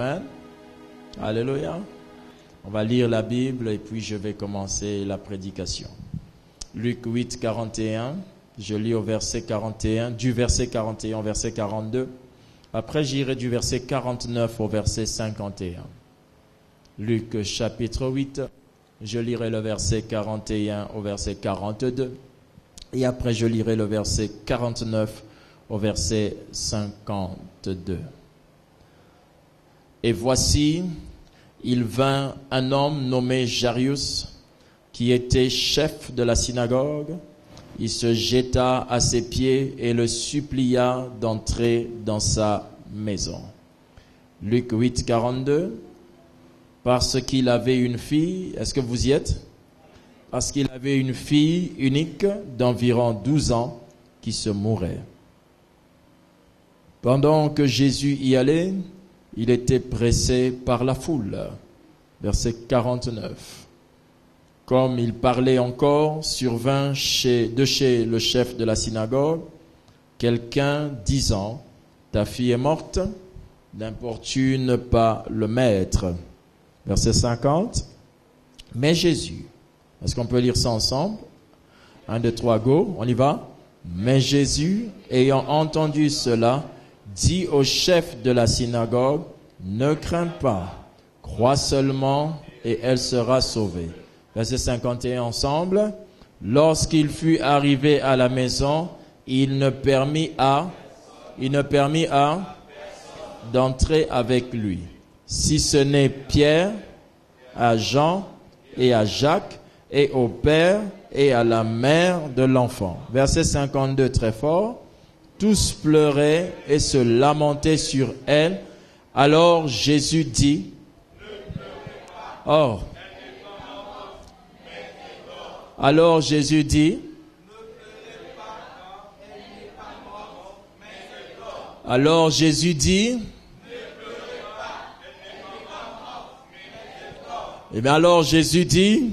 Amen. Alléluia. On va lire la Bible et puis je vais commencer la prédication. Luc 8, 41. Je lis au verset 41, du verset 41 au verset 42. Après, j'irai du verset 49 au verset 51. Luc chapitre 8. Je lirai le verset 41 au verset 42. Et après, je lirai le verset 49 au verset 52. Et voici, il vint un homme nommé Jaïrus, qui était chef de la synagogue. Il se jeta à ses pieds et le supplia d'entrer dans sa maison. Luc 8, 42. Parce qu'il avait une fille, est-ce que vous y êtes? Parce qu'il avait une fille unique d'environ 12 ans qui se mourait. Pendant que Jésus y allait, il était pressé par la foule. Verset 49. Comme il parlait encore, survint de chez le chef de la synagogue quelqu'un disant, « Ta fille est morte, n'importune pas le maître. » Verset 50. Mais Jésus, est-ce qu'on peut lire ça ensemble? 1, 2, 3, go, on y va. Mais Jésus, ayant entendu cela, dit au chef de la synagogue, « Ne crains pas, crois seulement et elle sera sauvée. » Verset 51 ensemble. « Lorsqu'il fut arrivé à la maison, il ne permit à d'entrer avec lui, si ce n'est Pierre, à Jean et à Jacques, et au père et à la mère de l'enfant. » Verset 52, très fort. « Tous pleuraient et se lamentaient sur elle. Alors Jésus dit, « Or, alors Jésus dit, « Alors Jésus dit, eh bien alors Jésus dit,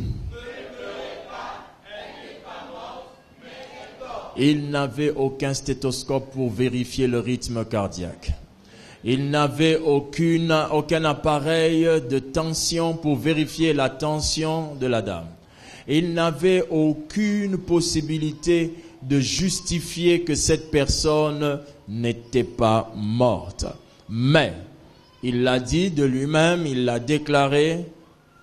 il n'avait aucun stéthoscope pour vérifier le rythme cardiaque. Il n'avait aucun appareil de tension pour vérifier la tension de la dame. Il n'avait aucune possibilité de justifier que cette personne n'était pas morte. Mais il l'a dit de lui-même, il l'a déclaré,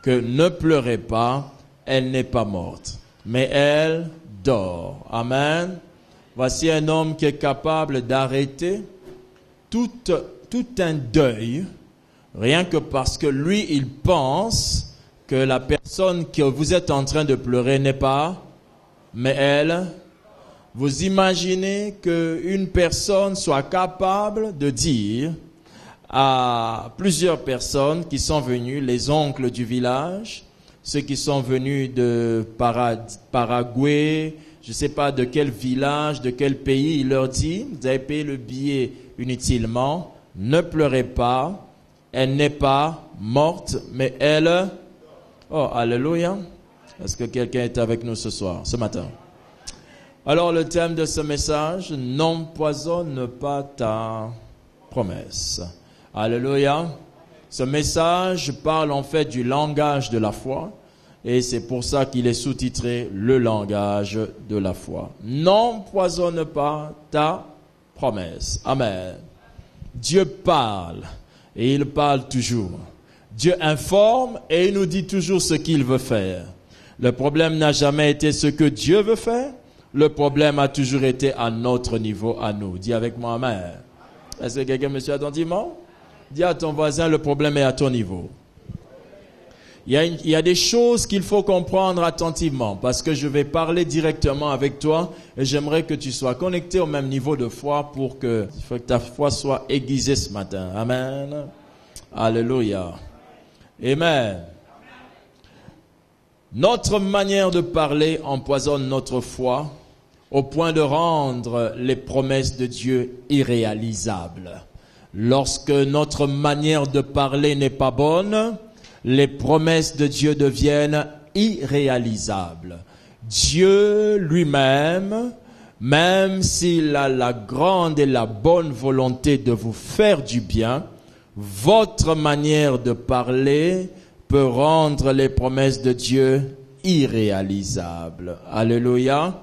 que ne pleurez pas, elle n'est pas morte, mais elle dort. » Amen. Voici un homme qui est capable d'arrêter tout un deuil, rien que parce que lui, il pense que la personne que vous êtes en train de pleurer n'est pas, mais elle. Vous imaginez qu'une personne soit capable de dire à plusieurs personnes qui sont venues, les oncles du village, ceux qui sont venus de Paraguay, je ne sais pas de quel village, de quel pays, il leur dit, vous avez payé le billet inutilement, ne pleurez pas, elle n'est pas morte, mais elle... Oh, alléluia! Est-ce que quelqu'un est avec nous ce soir, ce matin? Alors le thème de ce message, n'empoisonne pas ta promesse. Alléluia. Ce message parle en fait du langage de la foi et c'est pour ça qu'il est sous-titré « Le langage de la foi ». N'empoisonne pas ta promesse. Amen. Dieu parle et il parle toujours. Dieu informe et il nous dit toujours ce qu'il veut faire. Le problème n'a jamais été ce que Dieu veut faire. Le problème a toujours été à notre niveau, à nous. Dis avec moi, Amen. Est-ce que quelqu'un me suit attentivement? Dis à ton voisin, le problème est à ton niveau. Il y a des choses qu'il faut comprendre attentivement parce que je vais parler directement avec toi et j'aimerais que tu sois connecté au même niveau de foi pour que ta foi soit aiguisée ce matin. Amen. Alléluia. Amen. Notre manière de parler empoisonne notre foi au point de rendre les promesses de Dieu irréalisables. Lorsque notre manière de parler n'est pas bonne, les promesses de Dieu deviennent irréalisables. Dieu lui-même, même s'il a la grande et la bonne volonté de vous faire du bien, Votre manière de parler peut rendre les promesses de Dieu irréalisables. Alléluia.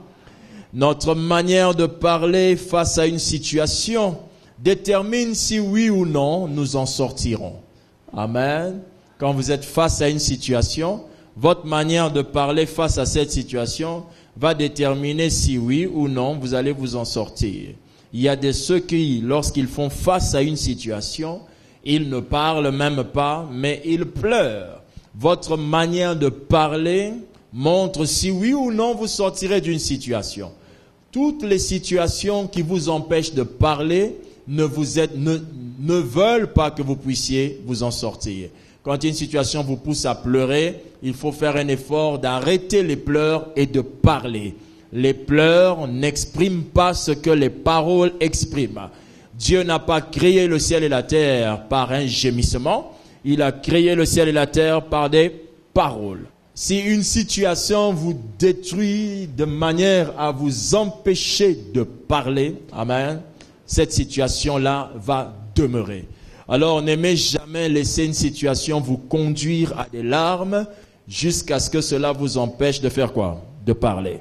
Notre manière de parler face à une situation détermine si oui ou non nous en sortirons. Amen. Quand vous êtes face à une situation, votre manière de parler face à cette situation va déterminer si oui ou non vous allez vous en sortir. Il y a de ceux qui, lorsqu'ils font face à une situation, ils ne parlent même pas, mais ils pleurent. Votre manière de parler montre si oui ou non vous sortirez d'une situation. Toutes les situations qui vous empêchent de parler ne veulent pas que vous puissiez vous en sortir. Quand une situation vous pousse à pleurer, il faut faire un effort d'arrêter les pleurs et de parler. Les pleurs n'expriment pas ce que les paroles expriment. Dieu n'a pas créé le ciel et la terre par un gémissement. Il a créé le ciel et la terre par des paroles. Si une situation vous détruit de manière à vous empêcher de parler, amen, cette situation-là va demeurer. Alors n'aimez jamais laisser une situation vous conduire à des larmes jusqu'à ce que cela vous empêche de faire quoi? De parler.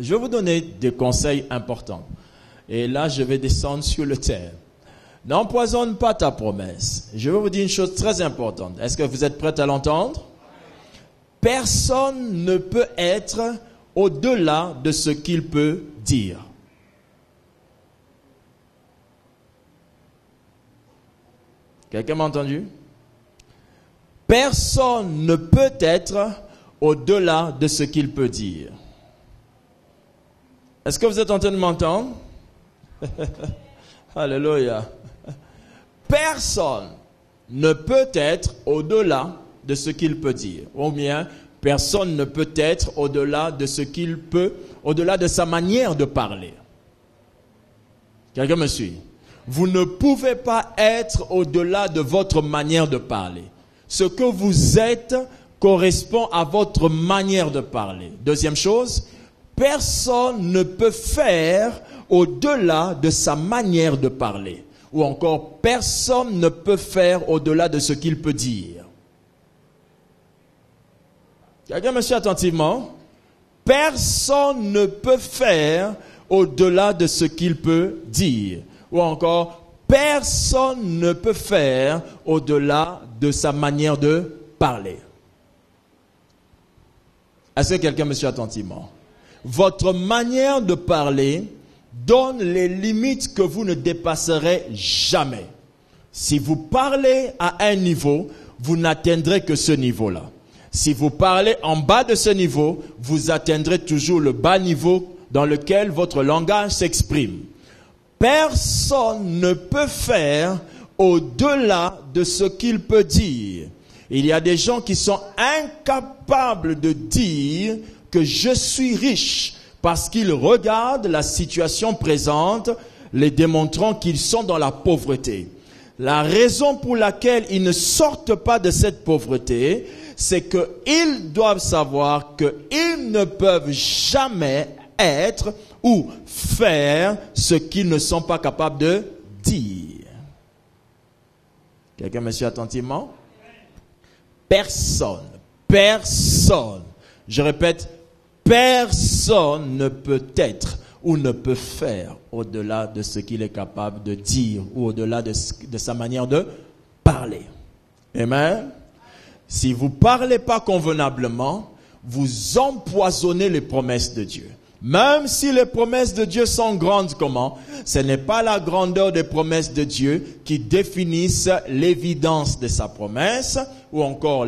Je vais vous donner des conseils importants. Et là, je vais descendre sur le terrain. N'empoisonne pas ta promesse. Je vais vous dire une chose très importante. Est-ce que vous êtes prêts à l'entendre? Personne ne peut être au-delà de ce qu'il peut dire. Quelqu'un m'a entendu? Personne ne peut être au-delà de ce qu'il peut dire. Est-ce que vous êtes en train de m'entendre? Alléluia. Personne ne peut être au-delà de ce qu'il peut dire. Ou bien, personne ne peut être au-delà de ce qu'il peut, au-delà de sa manière de parler. Quelqu'un me suit? Vous ne pouvez pas être au-delà de votre manière de parler. Ce que vous êtes correspond à votre manière de parler. Deuxième chose, personne ne peut faire au-delà de sa manière de parler. Ou encore, personne ne peut faire au-delà de ce qu'il peut dire. Quelqu'un me suit attentivement? Personne ne peut faire au-delà de ce qu'il peut dire. Ou encore, personne ne peut faire au-delà de sa manière de parler. Est-ce que quelqu'un me suit attentivement? Votre manière de parler donne les limites que vous ne dépasserez jamais. Si vous parlez à un niveau, vous n'atteindrez que ce niveau-là. Si vous parlez en bas de ce niveau, vous atteindrez toujours le bas niveau dans lequel votre langage s'exprime. Personne ne peut faire au-delà de ce qu'il peut dire. Il y a des gens qui sont incapables de dire que je suis riche parce qu'ils regardent la situation présente, les démontrant qu'ils sont dans la pauvreté. La raison pour laquelle ils ne sortent pas de cette pauvreté, c'est qu'ils doivent savoir qu'ils ne peuvent jamais être ou faire ce qu'ils ne sont pas capables de dire. Quelqu'un me suit attentivement? Personne, je répète, personne ne peut être ou ne peut faire au-delà de ce qu'il est capable de dire ou au-delà de sa manière de parler. Amen. Si vous ne parlez pas convenablement, vous empoisonnez les promesses de Dieu. Même si les promesses de Dieu sont grandes, comment? Ce n'est pas la grandeur des promesses de Dieu qui définissent l'évidence de sa promesse ou encore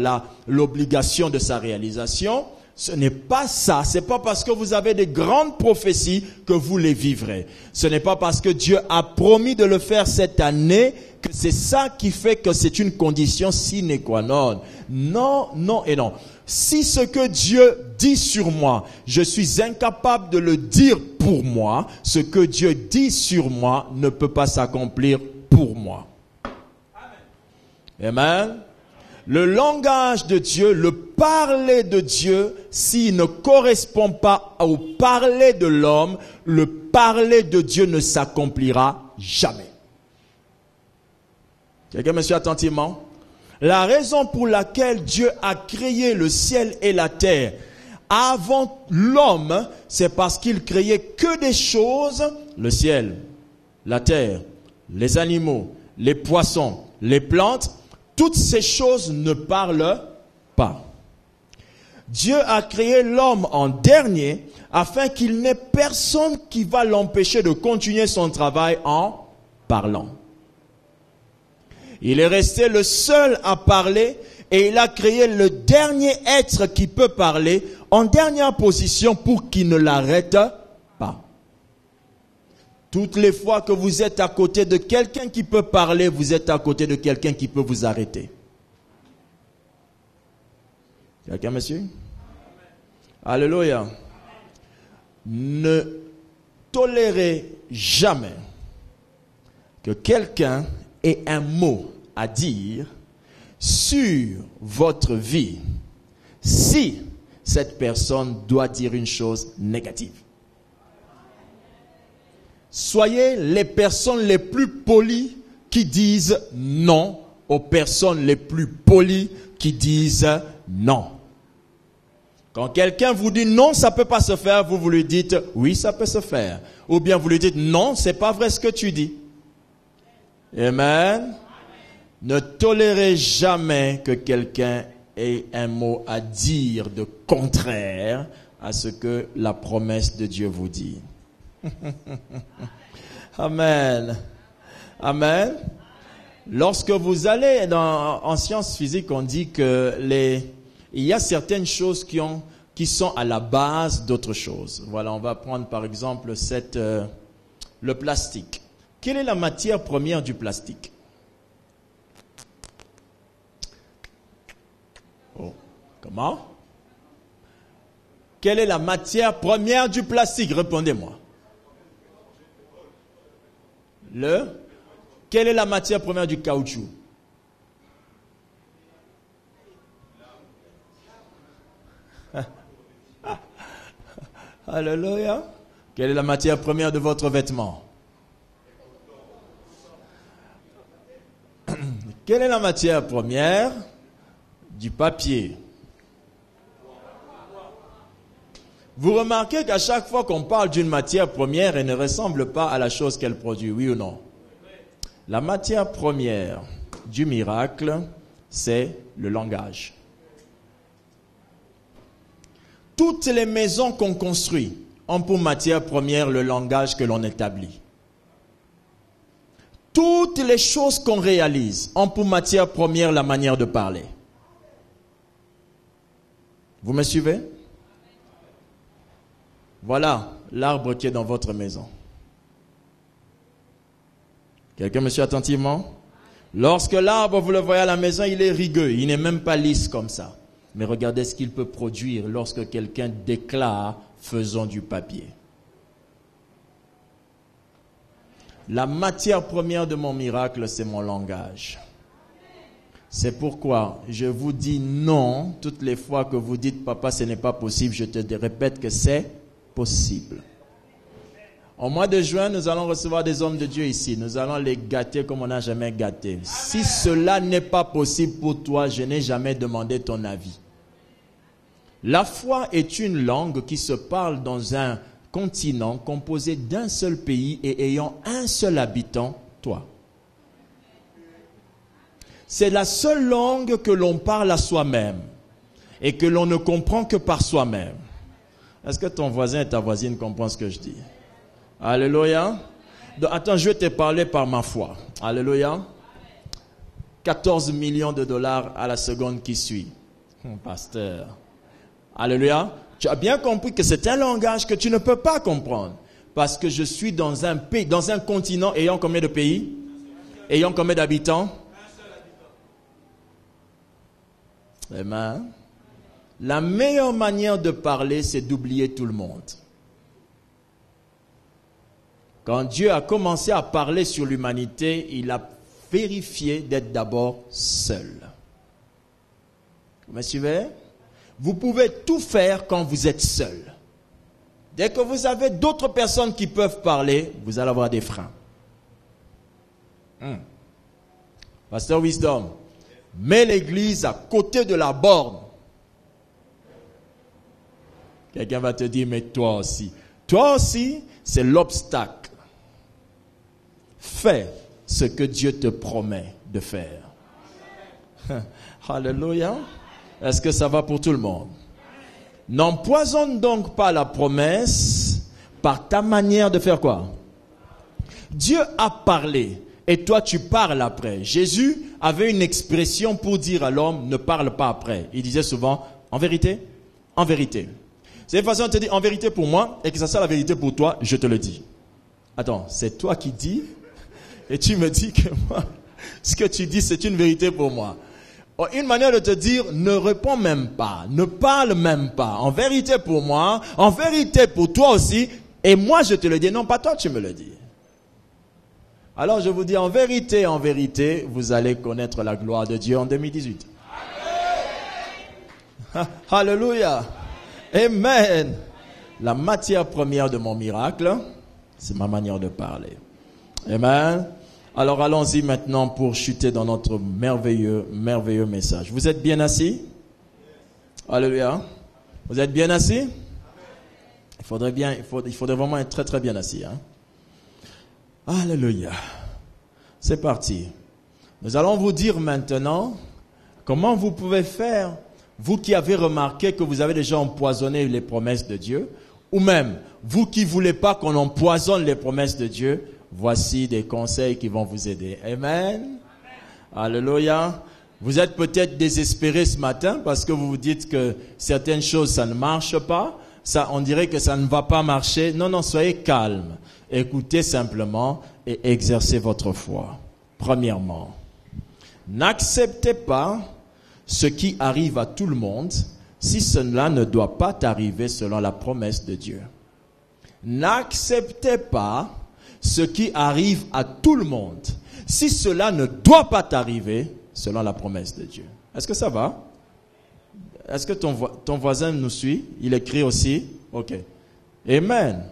l'obligation de sa réalisation. Ce n'est pas ça. Ce n'est pas parce que vous avez des grandes prophéties que vous les vivrez. Ce n'est pas parce que Dieu a promis de le faire cette année que c'est ça qui fait que c'est une condition sine qua non. Non, non et non. Si ce que Dieu dit sur moi, je suis incapable de le dire pour moi, ce que Dieu dit sur moi ne peut pas s'accomplir pour moi. Amen. Le langage de Dieu, le parler de Dieu, s'il ne correspond pas au parler de l'homme, le parler de Dieu ne s'accomplira jamais. Quelqu'un me suit attentivement. La raison pour laquelle Dieu a créé le ciel et la terre avant l'homme, c'est parce qu'il créait que des choses, le ciel, la terre, les animaux, les poissons, les plantes, toutes ces choses ne parlent pas. Dieu a créé l'homme en dernier afin qu'il n'ait personne qui va l'empêcher de continuer son travail en parlant. Il est resté le seul à parler et il a créé le dernier être qui peut parler en dernière position pour qu'il ne l'arrête pas. Toutes les fois que vous êtes à côté de quelqu'un qui peut parler, vous êtes à côté de quelqu'un qui peut vous arrêter. Quelqu'un, monsieur? Alléluia. Ne tolérez jamais que quelqu'un ait un mot à dire sur votre vie si cette personne doit dire une chose négative. Soyez les personnes les plus polies qui disent non aux personnes les plus polies qui disent non. Quand quelqu'un vous dit non, ça ne peut pas se faire, vous lui dites oui, ça peut se faire. Ou bien vous lui dites non, ce n'est pas vrai ce que tu dis. Amen. Ne tolérez jamais que quelqu'un ait un mot à dire de contraire à ce que la promesse de Dieu vous dit. Amen. Amen. Lorsque vous allez en sciences physiques, on dit que il y a certaines choses qui sont à la base d'autres choses. Voilà, on va prendre par exemple le plastique. Quelle est la matière première du plastique? Oh, comment? Quelle est la matière première du plastique? Répondez-moi. Quelle est la matière première du caoutchouc? Alléluia. Quelle est la matière première de votre vêtement? Quelle est la matière première du papier? Vous remarquez qu'à chaque fois qu'on parle d'une matière première, elle ne ressemble pas à la chose qu'elle produit, oui ou non? La matière première du miracle, c'est le langage. Toutes les maisons qu'on construit ont pour matière première le langage que l'on établit. Toutes les choses qu'on réalise ont pour matière première la manière de parler. Vous me suivez? Voilà l'arbre qui est dans votre maison. Quelqu'un me suit attentivement? Lorsque l'arbre, vous le voyez à la maison, il est rigueux, il n'est même pas lisse comme ça. Mais regardez ce qu'il peut produire lorsque quelqu'un déclare « faisons du papier ». La matière première de mon miracle, c'est mon langage. C'est pourquoi je vous dis non toutes les fois que vous dites « papa, ce n'est pas possible », je te répète que c'est possible. Au mois de juin, nous allons recevoir des hommes de Dieu ici. Nous allons les gâter comme on n'a jamais gâté. Amen. Si cela n'est pas possible pour toi, je n'ai jamais demandé ton avis. La foi est une langue qui se parle dans un continent composé d'un seul pays et ayant un seul habitant, toi. C'est la seule langue que l'on parle à soi-même et que l'on ne comprend que par soi-même. Est-ce que ton voisin et ta voisine comprennent ce que je dis? Alléluia. Donc, attends, je vais te parler par ma foi. Alléluia. 14 millions de dollars à la seconde qui suit. Pasteur. Alléluia. Tu as bien compris que c'est un langage que tu ne peux pas comprendre. Parce que je suis dans un pays, dans un continent ayant combien de pays? Ayant combien d'habitants? Un seul habitant. Amen. La meilleure manière de parler, c'est d'oublier tout le monde. Quand Dieu a commencé à parler sur l'humanité, il a vérifié d'être d'abord seul. Vous me suivez? Vous pouvez tout faire quand vous êtes seul. Dès que vous avez d'autres personnes qui peuvent parler, vous allez avoir des freins. Pasteur Wisdom, mets l'église à côté de la borne. Quelqu'un va te dire, mais toi aussi. Toi aussi, c'est l'obstacle. Fais ce que Dieu te promet de faire. Alléluia. Est-ce que ça va pour tout le monde? N'empoisonne donc pas la promesse par ta manière de faire quoi? Dieu a parlé et toi tu parles après. Jésus avait une expression pour dire à l'homme, ne parle pas après. Il disait souvent, en vérité, en vérité. C'est une façon de te dire en vérité pour moi et que ça soit la vérité pour toi, je te le dis. Attends, c'est toi qui dis et tu me dis que moi, ce que tu dis c'est une vérité pour moi. Une manière de te dire, ne réponds même pas, ne parle même pas. En vérité pour moi, en vérité pour toi aussi, et moi je te le dis, non pas toi tu me le dis. Alors je vous dis en vérité, vous allez connaître la gloire de Dieu en 2018. Alléluia. Amen. La matière première de mon miracle, c'est ma manière de parler. Amen. Alors allons-y maintenant pour chuter dans notre merveilleux, merveilleux message. Vous êtes bien assis? Alléluia. Vous êtes bien assis? Il faudrait vraiment être très très bien assis. Hein? Alléluia. C'est parti. Nous allons vous dire maintenant comment vous pouvez faire. Vous qui avez remarqué que vous avez déjà empoisonné les promesses de Dieu, ou même vous qui ne voulez pas qu'on empoisonne les promesses de Dieu, voici des conseils qui vont vous aider. Amen. Amen. Alléluia. Vous êtes peut-être désespéré ce matin parce que vous vous dites que certaines choses, ça ne marche pas. Ça, on dirait que ça ne va pas marcher. Non, non, soyez calme. Écoutez simplement et exercez votre foi. Premièrement, n'acceptez pas ce qui arrive à tout le monde, si cela ne doit pas t'arriver selon la promesse de Dieu. N'acceptez pas ce qui arrive à tout le monde, si cela ne doit pas t'arriver selon la promesse de Dieu. Est-ce que ça va? Est-ce que ton voisin nous suit? Il écrit aussi? Ok. Amen.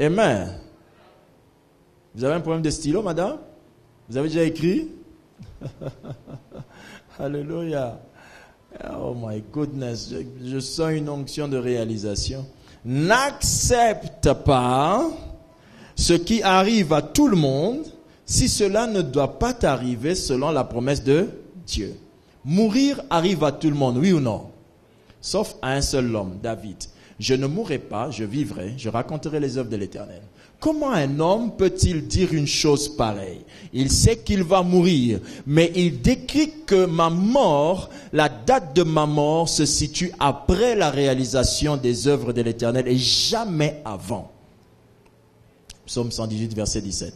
Amen. Vous avez un problème de stylo, madame? Vous avez déjà écrit? Alléluia. Oh my goodness, je sens une onction de réalisation. N'accepte pas ce qui arrive à tout le monde si cela ne doit pas t'arriver selon la promesse de Dieu. Mourir arrive à tout le monde, oui ou non? Sauf à un seul homme, David. Je ne mourrai pas, je vivrai, je raconterai les œuvres de l'Éternel. Comment un homme peut-il dire une chose pareille? Il sait qu'il va mourir, mais il décrit que ma mort, la date de ma mort se situe après la réalisation des œuvres de l'Éternel et jamais avant. Psaume 118, verset 17.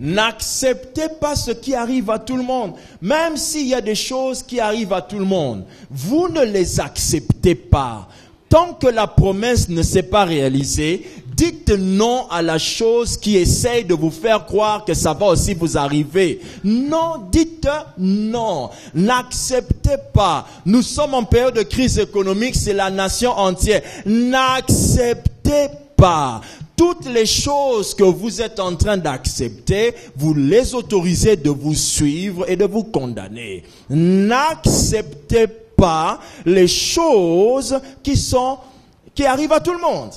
N'acceptez pas ce qui arrive à tout le monde. Même s'il y a des choses qui arrivent à tout le monde, vous ne les acceptez pas. Tant que la promesse ne s'est pas réalisée, dites non à la chose qui essaye de vous faire croire que ça va aussi vous arriver. Non, dites non. N'acceptez pas. Nous sommes en période de crise économique, c'est la nation entière. N'acceptez pas. Toutes les choses que vous êtes en train d'accepter, vous les autorisez de vous suivre et de vous condamner. N'acceptez pas. Pas les choses qui arrivent à tout le monde.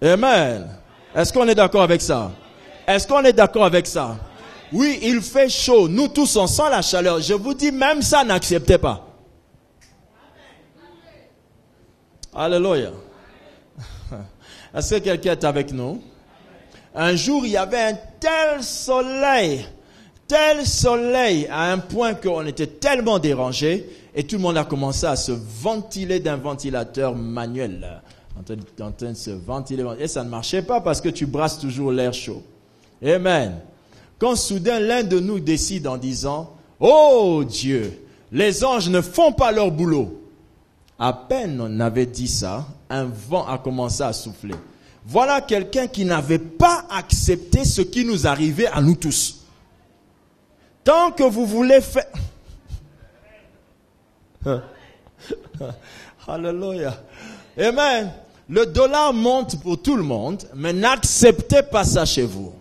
Amen. Est-ce qu'on est d'accord avec ça? Est-ce qu'on est d'accord avec ça? Oui, il fait chaud. Nous tous, on sent la chaleur. Je vous dis, même ça, n'acceptez pas. Alléluia. Est-ce que quelqu'un est avec nous? Un jour, il y avait un tel soleil à un point qu'on était tellement dérangé et tout le monde a commencé à se ventiler d'un ventilateur manuel. En train de se ventiler. Et ça ne marchait pas parce que tu brasses toujours l'air chaud. Amen. Quand soudain l'un de nous décide en disant « Oh Dieu, les anges ne font pas leur boulot ». À peine on avait dit ça, un vent a commencé à souffler. Voilà quelqu'un qui n'avait pas accepté ce qui nous arrivait à nous tous. Tant que vous voulez faire... Alléluia. Amen. Le dollar monte pour tout le monde, mais n'acceptez pas ça chez vous.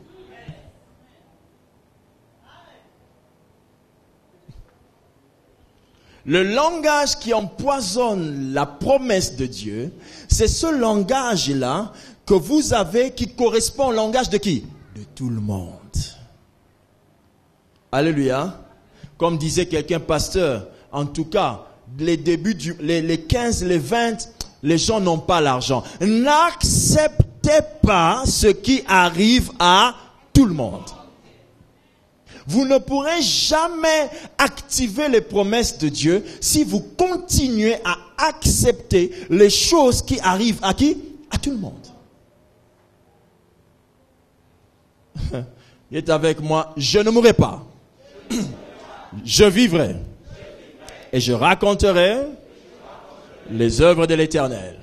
Le langage qui empoisonne la promesse de Dieu, c'est ce langage-là que vous avez qui correspond au langage de qui? De tout le monde. Alléluia. Comme disait quelqu'un, pasteur, en tout cas, les débuts, les 15, les 20, les gens n'ont pas l'argent. N'acceptez pas ce qui arrive à tout le monde. Vous ne pourrez jamais activer les promesses de Dieu si vous continuez à accepter les choses qui arrivent à qui? À tout le monde. Il est avec moi, je ne mourrai pas. Je vivrai. Et je raconterai les œuvres de l'Éternel.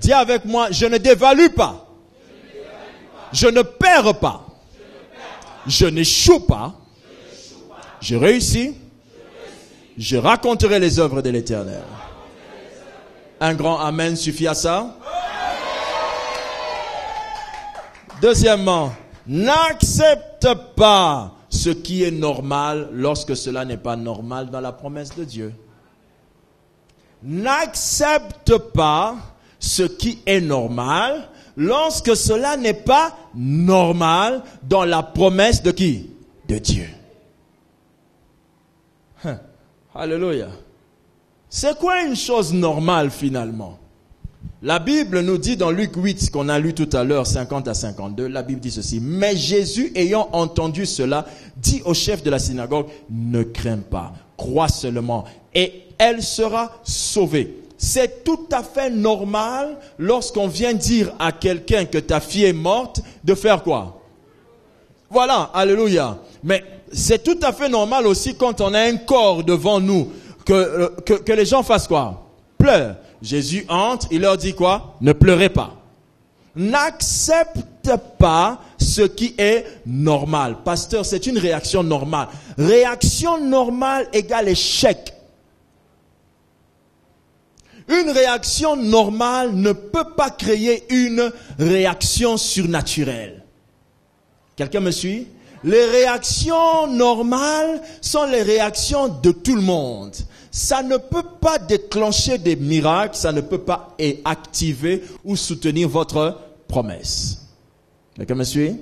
Dis avec moi, je ne dévalue pas. Je ne perds pas. Je n'échoue pas. Je réussis. Je raconterai les œuvres de l'Éternel. Un grand amen suffit à ça. Deuxièmement, n'accepte pas ce qui est normal lorsque cela n'est pas normal dans la promesse de Dieu. N'accepte pas ce qui est normal lorsque cela n'est pas normal dans la promesse de qui? De Dieu. Alléluia. C'est quoi une chose normale finalement? La Bible nous dit dans Luc 8, qu'on a lu tout à l'heure, 50 à 52, la Bible dit ceci. Mais Jésus, ayant entendu cela, dit au chef de la synagogue, ne crains pas, crois seulement, et elle sera sauvée. C'est tout à fait normal lorsqu'on vient dire à quelqu'un que ta fille est morte, de faire quoi? Voilà, alléluia. Mais c'est tout à fait normal aussi quand on a un corps devant nous, que les gens fassent quoi? Pleurent. Jésus entre, il leur dit quoi? Ne pleurez pas. N'accepte pas ce qui est normal. Pasteur, c'est une réaction normale. Réaction normale égale échec. Une réaction normale ne peut pas créer une réaction surnaturelle. Quelqu'un me suit? Les réactions normales sont les réactions de tout le monde. Ça ne peut pas déclencher des miracles, ça ne peut pas activer ou soutenir votre promesse. Quelqu'un me suit?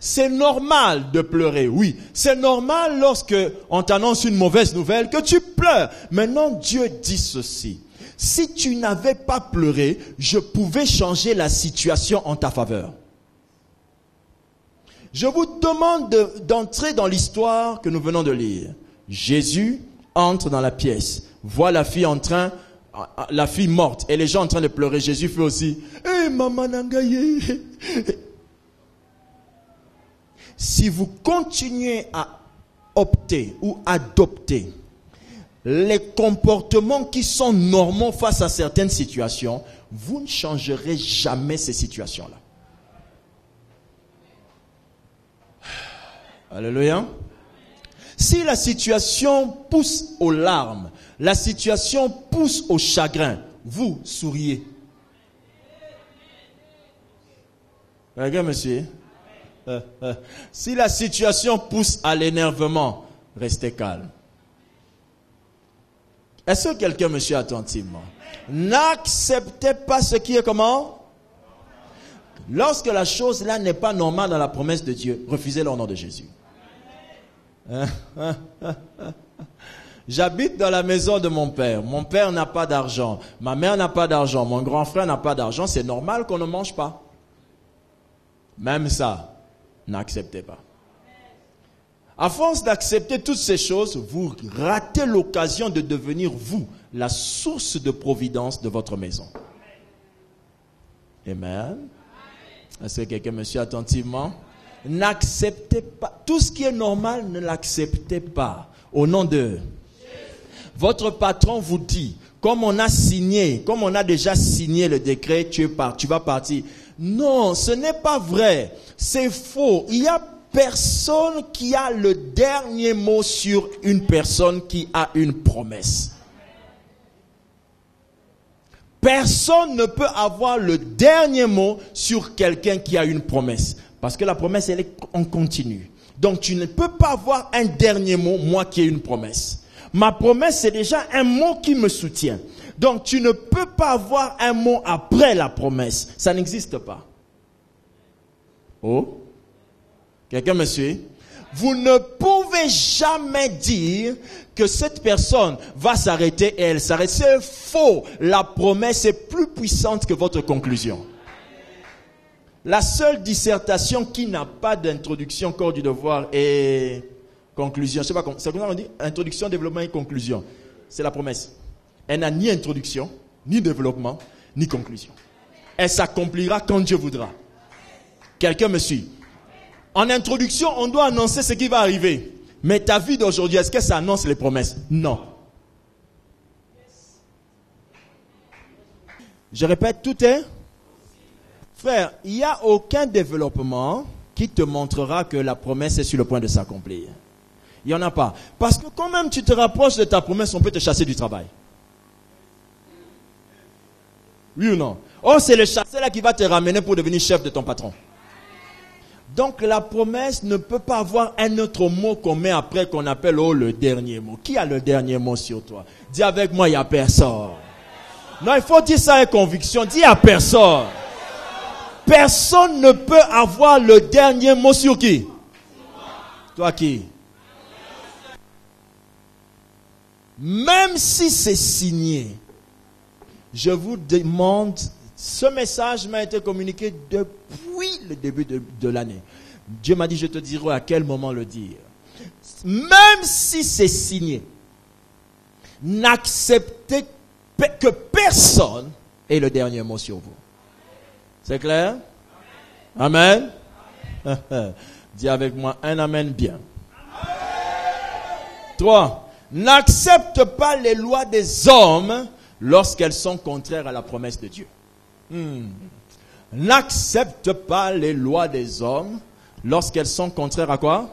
C'est normal de pleurer, oui. C'est normal lorsque on t'annonce une mauvaise nouvelle que tu pleures. Maintenant, Dieu dit ceci. Si tu n'avais pas pleuré, je pouvais changer la situation en ta faveur. Je vous demande d'entrer dans l'histoire que nous venons de lire. Jésus entre dans la pièce, voit la fille morte et les gens en train de pleurer. Jésus fait aussi hey, « Maman Nangaye !» Si vous continuez à opter ou adopter les comportements qui sont normaux face à certaines situations, vous ne changerez jamais ces situations-là. Alléluia. Si la situation pousse aux larmes, la situation pousse au chagrin, vous souriez. Regarde, monsieur. Si la situation pousse à l'énervement, restez calme. Est-ce que quelqu'un me suit attentivement? N'acceptez pas ce qui est comment? Lorsque la chose là n'est pas normale dans la promesse de Dieu, refusez-le au nom de Jésus. J'habite dans la maison de mon père. Mon père n'a pas d'argent. Ma mère n'a pas d'argent. Mon grand frère n'a pas d'argent. C'est normal qu'on ne mange pas. Même ça, n'acceptez pas. À force d'accepter toutes ces choses, vous ratez l'occasion de devenir, vous, la source de providence de votre maison. Amen. Est-ce que quelqu'un me suit attentivement? N'acceptez pas. Tout ce qui est normal, ne l'acceptez pas. Au nom de... Votre patron vous dit, comme on a déjà signé le décret, tu vas partir. Non, ce n'est pas vrai. C'est faux. Il y a personne qui a le dernier mot sur une personne qui a une promesse. Personne ne peut avoir le dernier mot sur quelqu'un qui a une promesse. Parce que la promesse, elle est en continu. Donc tu ne peux pas avoir un dernier mot, moi qui ai une promesse. ma promesse, c'est déjà un mot qui me soutient. Donc, tu ne peux pas avoir un mot après la promesse. Ça n'existe pas. Oh? Quelqu'un me suit? Vous ne pouvez jamais dire que cette personne va s'arrêter et elle s'arrête. C'est faux. La promesse est plus puissante que votre conclusion. La seule dissertation qui n'a pas d'introduction, corps du devoir et conclusion, je sais pas comment, c'est comme ça qu'on dit, introduction, développement et conclusion. C'est la promesse. Elle n'a ni introduction, ni développement, ni conclusion. Elle s'accomplira quand Dieu voudra. Quelqu'un me suit? En introduction, on doit annoncer ce qui va arriver. Mais ta vie d'aujourd'hui, est-ce que ça annonce les promesses? Non. Je répète, tout est... Frère, il n'y a aucun développement qui te montrera que la promesse est sur le point de s'accomplir. Il n'y en a pas. Parce que quand même tu te rapproches de ta promesse, on peut te chasser du travail. Oui ou non? Oh, c'est le chasseur là qui va te ramener pour devenir chef de ton patron. Donc la promesse ne peut pas avoir un autre mot qu'on met après qu'on appelle le dernier mot. Qui a le dernier mot sur toi? Dis avec moi, il n'y a personne. Non, il faut dire ça avec conviction. Dis, il n'y a personne. Personne ne peut avoir le dernier mot sur qui? Toi qui? Même si c'est signé, je vous demande, ce message m'a été communiqué depuis le début de l'année. Dieu m'a dit, je te dirai à quel moment le dire. Même si c'est signé, n'acceptez que personne ait le dernier mot sur vous. C'est clair? Amen. Amen. Dis avec moi un amen bien. Amen. 3. N'accepte pas les lois des hommes lorsqu'elles sont contraires à la promesse de Dieu. N'accepte pas les lois des hommes lorsqu'elles sont contraires à quoi?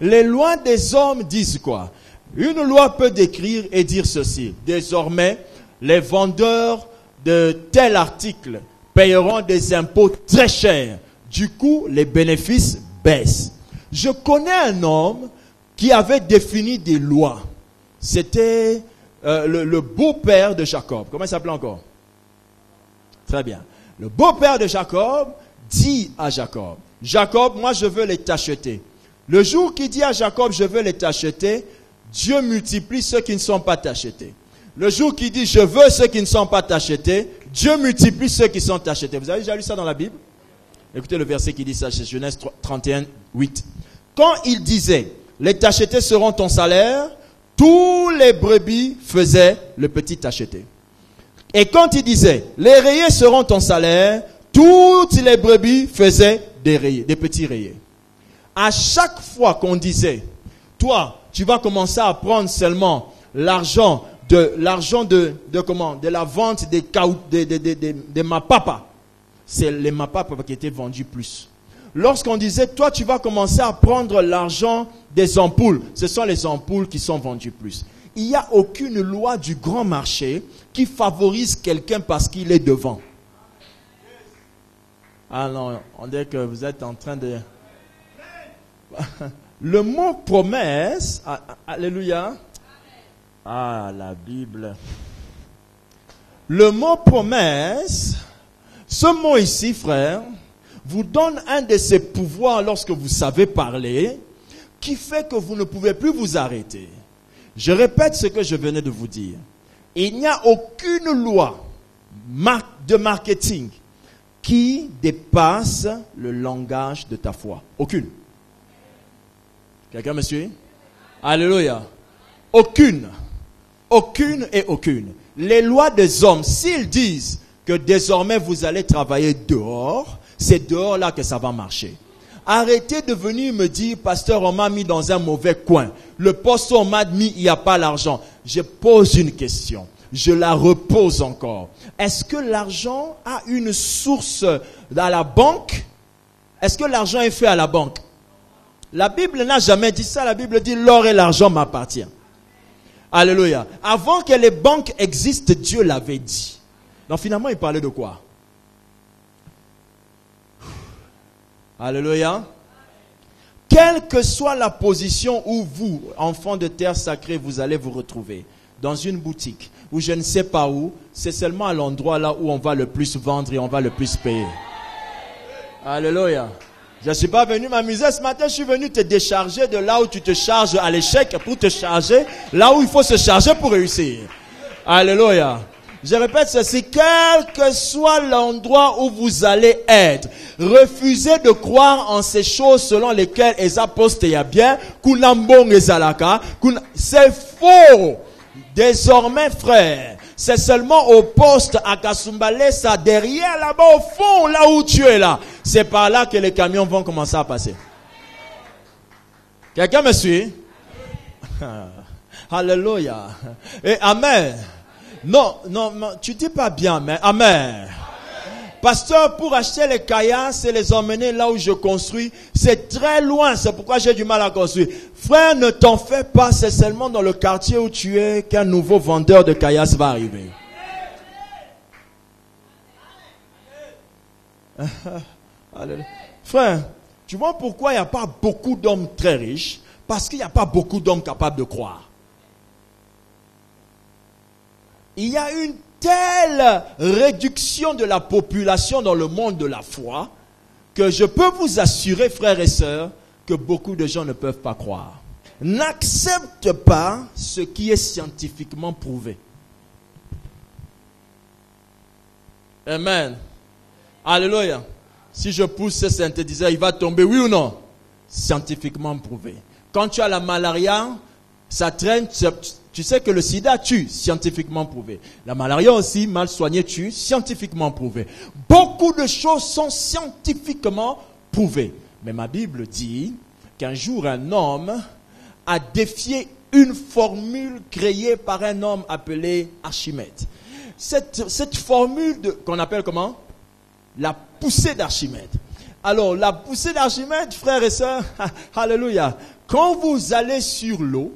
Les lois des hommes disent quoi? Une loi peut décrire et dire ceci. Désormais, les vendeurs de tels articles payeront des impôts très chers. Du coup, les bénéfices baissent. Je connais un homme qui avait défini des lois. C'était le beau-père de Jacob. Comment il s'appelait encore? Très bien. Le beau-père de Jacob dit à Jacob, « Jacob, moi je veux les t'acheter. » Le jour qu'il dit à Jacob, « Je veux les t'acheter », Dieu multiplie ceux qui ne sont pas t'achetés. Le jour qui dit « Je veux ceux qui ne sont pas achetés », Dieu multiplie ceux qui sont achetés. Vous avez déjà lu ça dans la Bible? Écoutez le verset qui dit ça, c'est Genèse 31, 8. Quand il disait « Les achetés seront ton salaire », tous les brebis faisaient le petit acheté. Et quand il disait « Les rayés seront ton salaire », toutes les brebis faisaient des petits rayés. À chaque fois qu'on disait « Toi, tu vas commencer à prendre seulement l'argent », de la vente des mapapas. C'est les mapapas qui étaient vendus plus. Lorsqu'on disait, toi tu vas commencer à prendre l'argent des ampoules, ce sont les ampoules qui sont vendues plus. Il n'y a aucune loi du grand marché qui favorise quelqu'un parce qu'il est devant. Ah non, on dirait que vous êtes en train de... Le mot promesse, alléluia... Ah, la Bible. Le mot promesse, ce mot ici, frère, vous donne un de ces pouvoirs lorsque vous savez parler, qui fait que vous ne pouvez plus vous arrêter. Je répète ce que je venais de vous dire. Il n'y a aucune loi de marketing qui dépasse le langage de ta foi. Aucune. Quelqu'un me suit? Alléluia. Aucune. Aucune et aucune. Les lois des hommes, s'ils disent que désormais vous allez travailler dehors, c'est dehors là que ça va marcher. Arrêtez de venir me dire, pasteur, on m'a mis dans un mauvais coin. Le poste on m'a mis, il n'y a pas l'argent. Je pose une question. Je la repose encore. Est-ce que l'argent a une source à la banque? Est-ce que l'argent est fait à la banque? La Bible n'a jamais dit ça. La Bible dit, l'or et l'argent m'appartiennent. Alléluia. Avant que les banques existent, Dieu l'avait dit. Donc finalement, il parlait de quoi? Alléluia. Quelle que soit la position où vous, enfants de terre sacrée, vous allez vous retrouver, dans une boutique, ou je ne sais pas où, c'est seulement à l'endroit là où on va le plus vendre et on va le plus payer. Alléluia. Je ne suis pas venu m'amuser ce matin, je suis venu te décharger de là où tu te charges à l'échec pour te charger, là où il faut se charger pour réussir. Alléluia. Je répète ceci, quel que soit l'endroit où vous allez être, refusez de croire en ces choses selon lesquelles c'est faux. Désormais, frère, c'est seulement au poste à Kasumbalesa, derrière là-bas au fond, là où tu es là. C'est par là que les camions vont commencer à passer. Quelqu'un me suit? Alléluia. Et amen. Non, tu dis pas bien, mais amen. Pasteur, pour acheter les caillasses et les emmener là où je construis, c'est très loin, c'est pourquoi j'ai du mal à construire. Frère, ne t'en fais pas, c'est seulement dans le quartier où tu es qu'un nouveau vendeur de caillasses va arriver. Frère, tu vois pourquoi il n'y a pas beaucoup d'hommes très riches? Parce qu'il n'y a pas beaucoup d'hommes capables de croire. Il y a une telle réduction de la population dans le monde de la foi que je peux vous assurer, frères et sœurs, que beaucoup de gens ne peuvent pas croire. N'accepte pas ce qui est scientifiquement prouvé. Amen. Alléluia. Si je pousse ce synthétiseur, il va tomber, oui ou non? Scientifiquement prouvé. Quand tu as la malaria, ça traîne... Tu sais que le sida tue, scientifiquement prouvé. La malaria aussi, mal soignée, tue, scientifiquement prouvé. Beaucoup de choses sont scientifiquement prouvées. Mais ma Bible dit qu'un jour un homme a défié une formule créée par un homme appelé Archimède. Cette formule qu'on appelle comment? La poussée d'Archimède. Alors, la poussée d'Archimède, frères et sœurs, alléluia. Quand vous allez sur l'eau,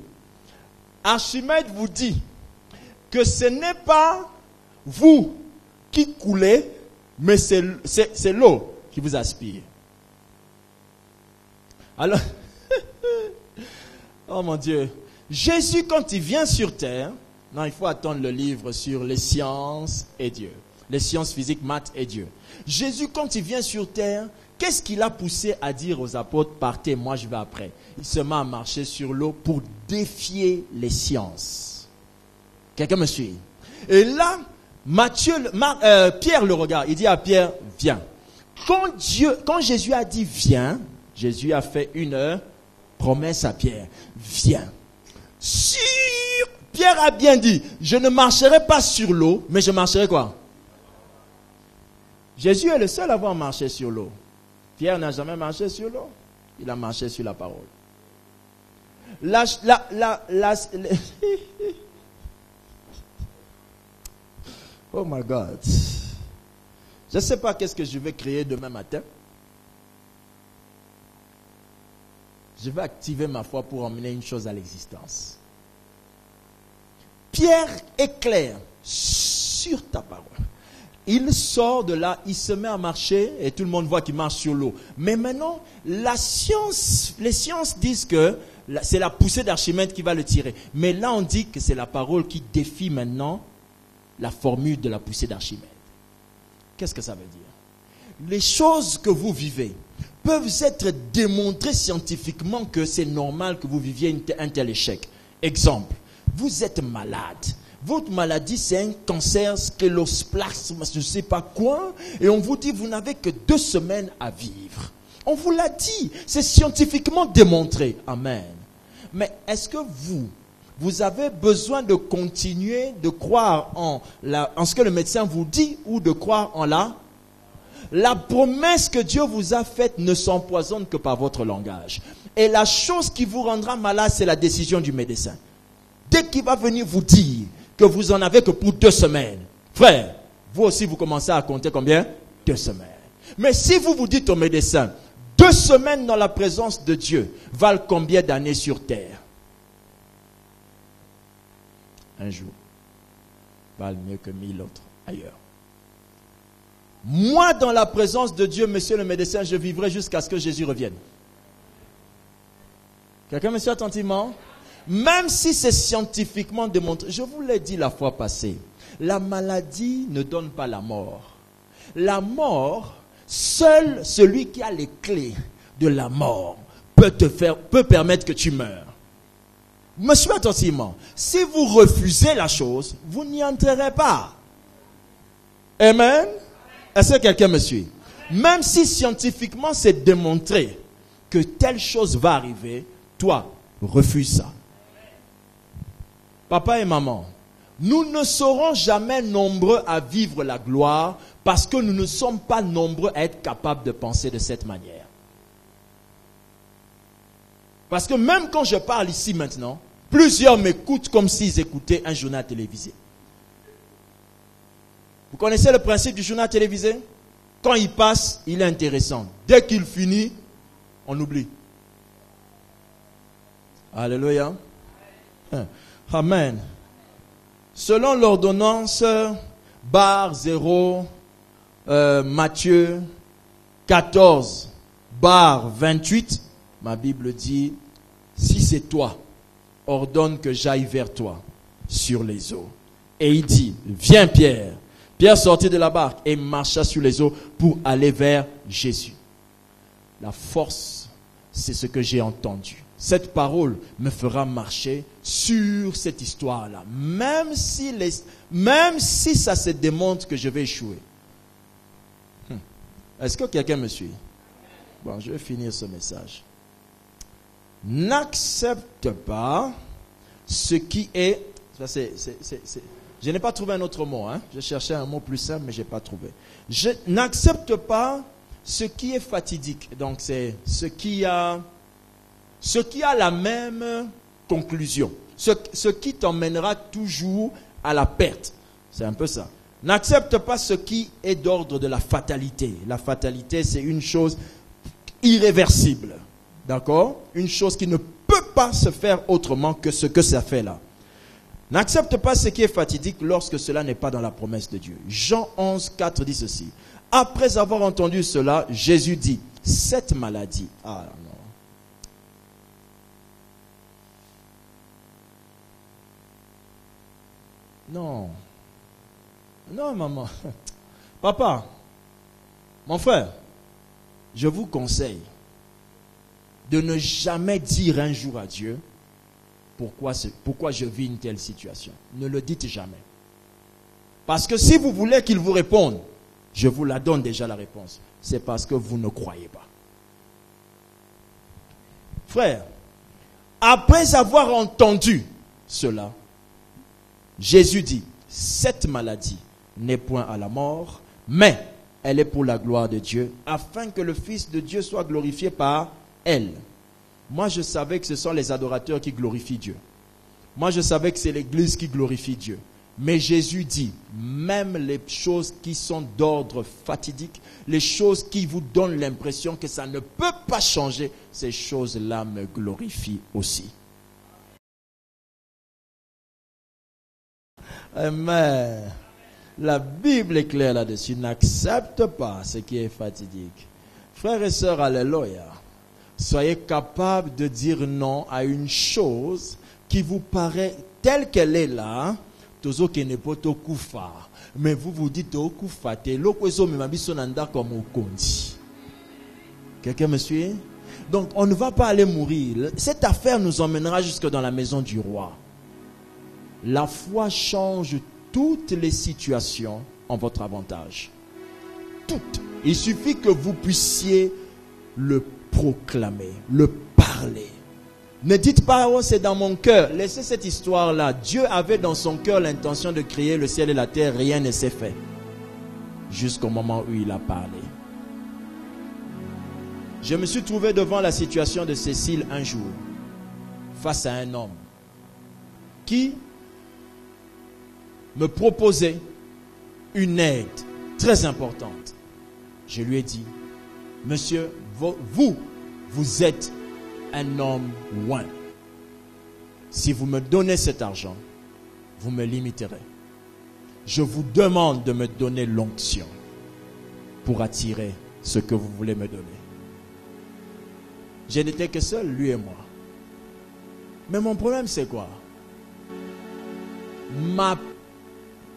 Archimède vous dit que ce n'est pas vous qui coulez, mais c'est l'eau qui vous aspire. Alors, oh mon Dieu, Jésus quand il vient sur terre, non, il faut attendre le livre sur les sciences et Dieu, les sciences physiques, maths et Dieu. Jésus quand il vient sur terre, qu'est-ce qu'il a poussé à dire aux apôtres, partez, moi je vais après. Il se met à marcher sur l'eau pour défier les sciences. Quelqu'un me suit? Et là, Pierre le regarde, il dit à Pierre, viens. Quand Jésus a dit, viens, Jésus a fait une promesse à Pierre, viens. Sur, Pierre a bien dit, je ne marcherai pas sur l'eau, mais je marcherai quoi? Jésus est le seul à avoir marché sur l'eau. Pierre n'a jamais marché sur l'eau. Il a marché sur la parole. Oh my God. Je ne sais pas qu'est-ce que je vais créer demain matin. Je vais activer ma foi pour emmener une chose à l'existence. Pierre éclaire sur ta parole. Il sort de là, il se met à marcher et tout le monde voit qu'il marche sur l'eau. Mais maintenant, les sciences disent que c'est la poussée d'Archimède qui va le tirer. Mais là, on dit que c'est la parole qui défie maintenant la formule de la poussée d'Archimède. Qu'est-ce que ça veut dire? Les choses que vous vivez peuvent être démontrées scientifiquement que c'est normal que vous viviez un tel échec. Exemple, vous êtes malade. Votre maladie, c'est un cancer, sclérosplasme, je ne sais pas quoi. Et on vous dit, vous n'avez que 2 semaines à vivre. On vous l'a dit, c'est scientifiquement démontré. Amen. Mais est-ce que vous avez besoin de continuer de croire en ce que le médecin vous dit ou de croire en la promesse que Dieu vous a faite ne s'empoisonne que par votre langage. Et la chose qui vous rendra malade, c'est la décision du médecin. Dès qu'il va venir vous dire que vous en avez que pour 2 semaines. Frère, vous aussi vous commencez à compter combien? 2 semaines. Mais si vous vous dites au médecin, 2 semaines dans la présence de Dieu valent combien d'années sur terre? Un jour valent mieux que 1000 autres ailleurs. Moi dans la présence de Dieu, monsieur le médecin, je vivrai jusqu'à ce que Jésus revienne. Quelqu'un me suit attentivement? Même si c'est scientifiquement démontré, je vous l'ai dit la fois passée, la maladie ne donne pas la mort. La mort, seul celui qui a les clés de la mort peut permettre que tu meurs. Monsieur, attentivement, si vous refusez la chose, vous n'y entrerez pas. Amen. Est-ce que quelqu'un me suit? Même si scientifiquement c'est démontré que telle chose va arriver, toi, refuse ça. Papa et maman, nous ne serons jamais nombreux à vivre la gloire parce que nous ne sommes pas nombreux à être capables de penser de cette manière. Parce que même quand je parle ici maintenant, plusieurs m'écoutent comme s'ils écoutaient un journal télévisé. Vous connaissez le principe du journal télévisé? Quand il passe, il est intéressant. Dès qu'il finit, on oublie. Alléluia. Amen. Selon l'ordonnance, barre 0, Matthieu 14, barre 28, ma Bible dit, si c'est toi, ordonne que j'aille vers toi sur les eaux. Et il dit, viens Pierre. Pierre sortit de la barque et marcha sur les eaux pour aller vers Jésus. La force, c'est ce que j'ai entendu. Cette parole me fera marcher sur cette histoire-là. Même si ça se démontre que je vais échouer. Est-ce que quelqu'un me suit? Bon, je vais finir ce message. N'accepte pas ce qui est... Je n'ai pas trouvé un autre mot. Je cherchais un mot plus simple, mais je n'ai pas trouvé. Je n'accepte pas ce qui est fatidique. Donc, c'est ce qui a la même conclusion. Ce qui t'emmènera toujours à la perte. C'est un peu ça. N'accepte pas ce qui est d'ordre de la fatalité. La fatalité, c'est une chose irréversible. D'accord? Une chose qui ne peut pas se faire autrement que ce que ça fait là. N'accepte pas ce qui est fatidique lorsque cela n'est pas dans la promesse de Dieu. Jean 11, 4 dit ceci. Après avoir entendu cela, Jésus dit, cette maladie... Ah non. Non. Non, maman. Papa, mon frère, je vous conseille de ne jamais dire un jour à Dieu, pourquoi je vis une telle situation? Ne le dites jamais. Parce que si vous voulez qu'il vous réponde, je vous la donne déjà la réponse. C'est parce que vous ne croyez pas. Frère, après avoir entendu cela, Jésus dit, cette maladie n'est point à la mort, mais elle est pour la gloire de Dieu, afin que le Fils de Dieu soit glorifié par elle. Moi, je savais que ce sont les adorateurs qui glorifient Dieu. Moi, je savais que c'est l'Église qui glorifie Dieu. Mais Jésus dit, même les choses qui sont d'ordre fatidique, les choses qui vous donnent l'impression que ça ne peut pas changer, ces choses-là me glorifient aussi. Amen. La Bible est claire là-dessus. N'accepte pas ce qui est fatidique. Frères et sœurs, alléluia. Soyez capable de dire non à une chose qui vous paraît telle qu'elle est là. Mais vous vous dites, quelqu'un me suit? Donc on ne va pas aller mourir. Cette affaire nous emmènera jusque dans la maison du roi. La foi change toutes les situations en votre avantage. Toutes. Il suffit que vous puissiez le proclamer, le parler. Ne dites pas, oh, c'est dans mon cœur. Laissez cette histoire-là. Dieu avait dans son cœur l'intention de créer le ciel et la terre. Rien ne s'est fait. Jusqu'au moment où il a parlé. Je me suis trouvé devant la situation de Cécile un jour, face à un homme qui me proposait une aide très importante. Je lui ai dit, monsieur, vous êtes un homme loin. Si vous me donnez cet argent, vous me limiterez. Je vous demande de me donner l'onction pour attirer ce que vous voulez me donner. Je n'étais que seul, lui et moi. Mais mon problème, c'est quoi?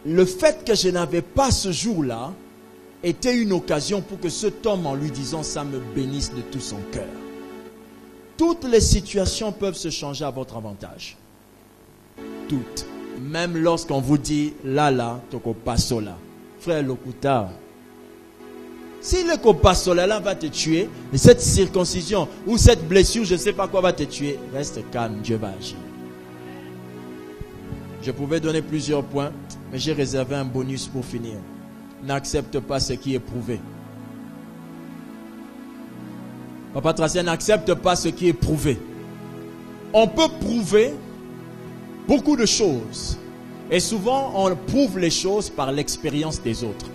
Le fait que je n'avais pas ce jour-là était une occasion pour que cet homme, en lui disant ça, me bénisse de tout son cœur. Toutes les situations peuvent se changer à votre avantage. Toutes. Même lorsqu'on vous dit là, toko pasola. Frère Lokuta, si le copasola là va te tuer, cette circoncision ou cette blessure, je ne sais pas quoi va te tuer, reste calme, Dieu va agir. Je pouvais donner plusieurs points, mais j'ai réservé un bonus pour finir. N'accepte pas ce qui est prouvé. Papa Tracien, n'accepte pas ce qui est prouvé. On peut prouver beaucoup de choses. Et souvent, on prouve les choses par l'expérience des autres.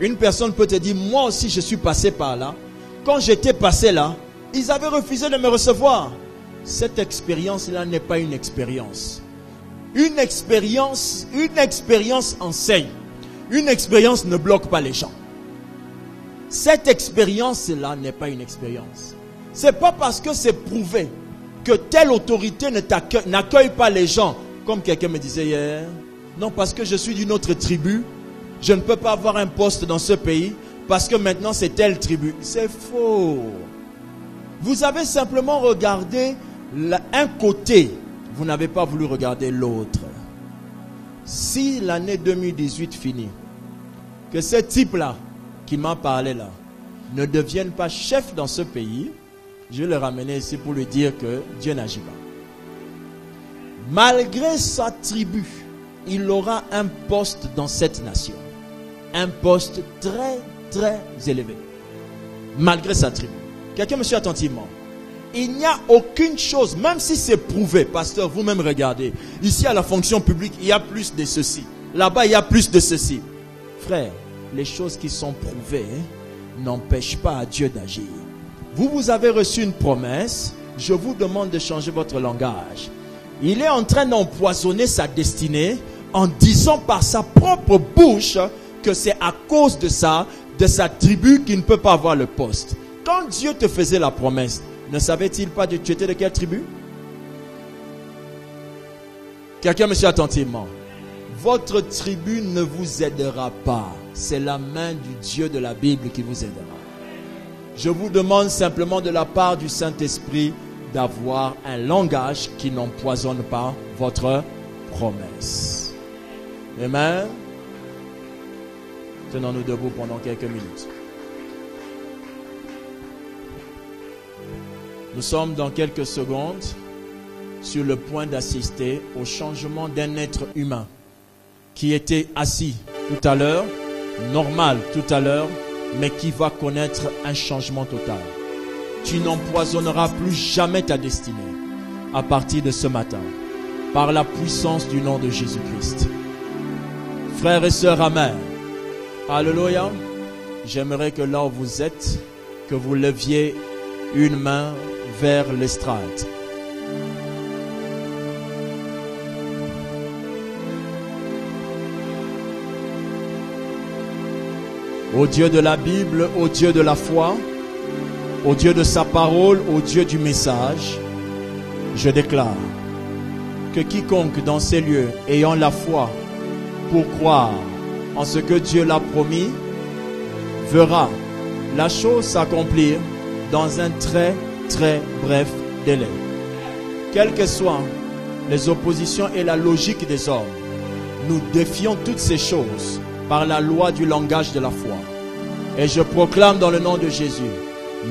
Une personne peut te dire, moi aussi je suis passé par là. Quand j'étais passé là, ils avaient refusé de me recevoir. Cette expérience-là n'est pas une expérience. Une expérience enseigne. Une expérience ne bloque pas les gens. Cette expérience-là n'est pas une expérience. Ce n'est pas parce que c'est prouvé que telle autorité n'accueille pas les gens. Comme quelqu'un me disait hier, non, parce que je suis d'une autre tribu, je ne peux pas avoir un poste dans ce pays parce que maintenant c'est telle tribu. C'est faux. Vous avez simplement regardé un côté, vous n'avez pas voulu regarder l'autre. Si l'année 2018 finit, que ce type-là qui m'en parlait là ne devienne pas chef dans ce pays, je vais le ramener ici pour lui dire que Dieu n'agit pas. Malgré sa tribu, il aura un poste dans cette nation. Un poste très, très élevé. Malgré sa tribu. Quelqu'un me suit attentivement. Il n'y a aucune chose, même si c'est prouvé, pasteur, vous-même regardez. Ici, à la fonction publique, il y a plus de ceci. Là-bas, il y a plus de ceci. Frère, les choses qui sont prouvées n'empêchent pas à Dieu d'agir. Vous avez reçu une promesse. Je vous demande de changer votre langage. Il est en train d'empoisonner sa destinée en disant par sa propre bouche que c'est à cause de sa tribu qu'il ne peut pas avoir le poste. Quand Dieu te faisait la promesse, ne savait-il pas que tu étais de quelle tribu? Quelqu'un me suit attentivement. Votre tribu ne vous aidera pas. C'est la main du Dieu de la Bible qui vous aidera. Je vous demande simplement de la part du Saint-Esprit d'avoir un langage qui n'empoisonne pas votre promesse. Amen. Tenons-nous debout pendant quelques minutes. Nous sommes dans quelques secondes sur le point d'assister au changement d'un être humain qui était assis tout à l'heure, normal tout à l'heure, mais qui va connaître un changement total. Tu n'empoisonneras plus jamais ta destinée à partir de ce matin par la puissance du nom de Jésus-Christ. Frères et sœurs, amen. Alléluia. J'aimerais que là où vous êtes, que vous leviez une main vers l'estrade. Au Dieu de la Bible, au Dieu de la foi, au Dieu de sa parole, au Dieu du message, je déclare que quiconque dans ces lieux ayant la foi pour croire en ce que Dieu l'a promis, verra la chose s'accomplir dans un très, très bref délai. Quelles que soient les oppositions et la logique des hommes, nous défions toutes ces choses par la loi du langage de la foi. Et je proclame dans le nom de Jésus,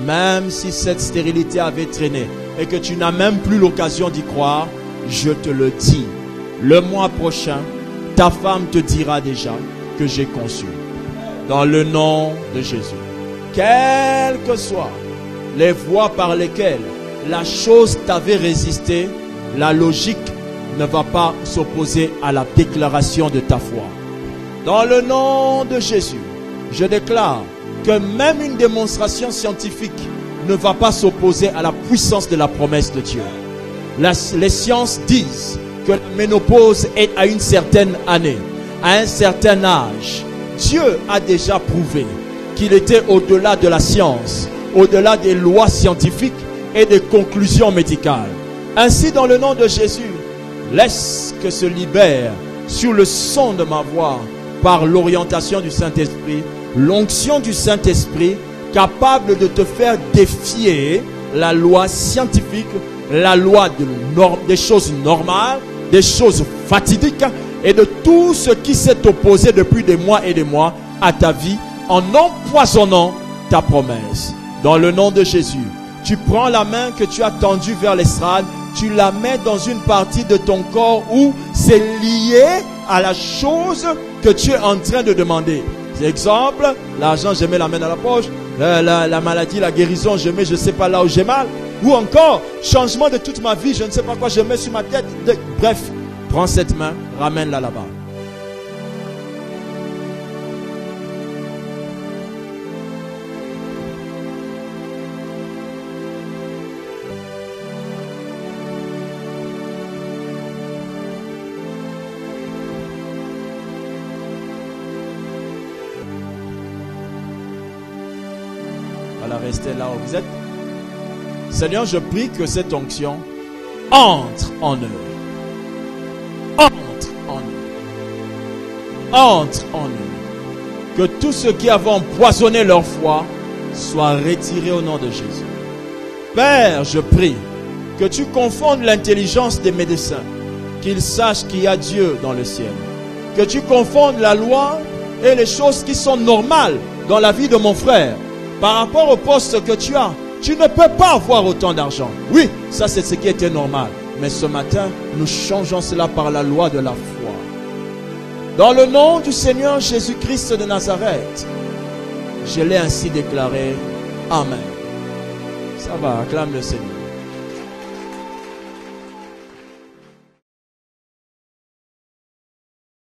même si cette stérilité avait traîné et que tu n'as même plus l'occasion d'y croire, je te le dis, le mois prochain, ta femme te dira déjà que j'ai conçu. Dans le nom de Jésus. Quelles que soient les voies par lesquelles la chose t'avait résisté, la logique ne va pas s'opposer à la déclaration de ta foi. Dans le nom de Jésus, je déclare que même une démonstration scientifique ne va pas s'opposer à la puissance de la promesse de Dieu. Les sciences disent que la ménopause est à une certaine année, à un certain âge. Dieu a déjà prouvé qu'il était au-delà de la science, au-delà des lois scientifiques et des conclusions médicales. Ainsi, dans le nom de Jésus, laisse que se libère sur le son de ma voix, par l'orientation du Saint-Esprit, l'onction du Saint-Esprit, capable de te faire défier la loi scientifique, la loi des choses normales, des choses fatidiques et de tout ce qui s'est opposé depuis des mois et des mois à ta vie en empoisonnant ta promesse. Dans le nom de Jésus, tu prends la main que tu as tendue vers l'estrade, tu la mets dans une partie de ton corps où c'est lié à la chose que tu es en train de demander. Exemple, l'argent, je mets la main dans la poche, la maladie, la guérison, je mets, je ne sais pas là où j'ai mal. Ou encore, changement de toute ma vie, je ne sais pas quoi, je mets sur ma tête. Bref, prends cette main, ramène-la là-bas. Restez là où vous êtes. Seigneur, je prie que cette onction entre en eux. Entre en eux. Entre en eux. Que tout ce qui avait empoisonné leur foi soit retiré au nom de Jésus. Père, je prie que tu confondes l'intelligence des médecins, qu'ils sachent qu'il y a Dieu dans le ciel. Que tu confondes la loi et les choses qui sont normales dans la vie de mon frère. Par rapport au poste que tu as, tu ne peux pas avoir autant d'argent. Oui, ça c'est ce qui était normal. Mais ce matin, nous changeons cela par la loi de la foi. Dans le nom du Seigneur Jésus-Christ de Nazareth, je l'ai ainsi déclaré. Amen. Ça va, acclame le Seigneur.